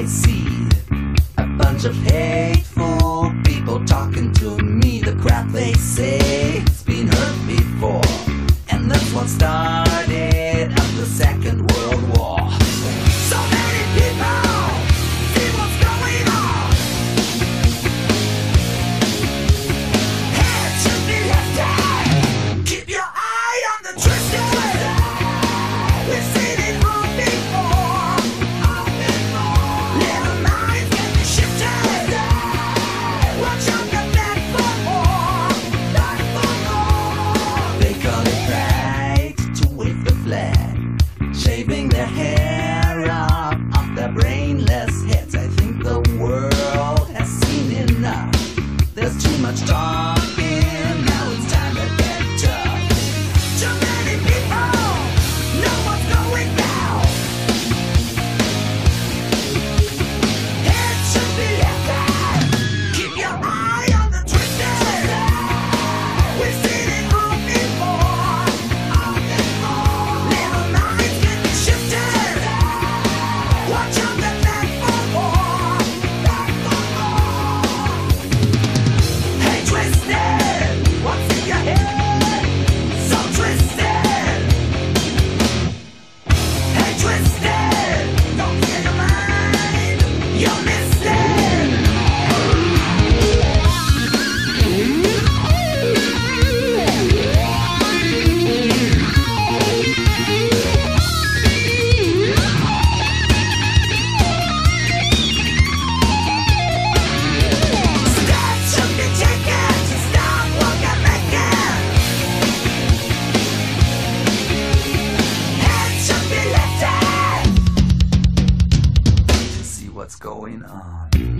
I see a bunch of hateful people talking to me. The crap they say, it's been heard before, and that's what started up the Second World War. So many people see what's going on. Hey, it should be left. Keep your eye on the twisted. We've seen it all before. Shaving their hair off their brainless heads. I think the world has seen enough. There's too much talking, now it's time to get tough. Too many people know what's going down. It should be left. Keep your eye on the twisted. We've seen it all before. What's going on?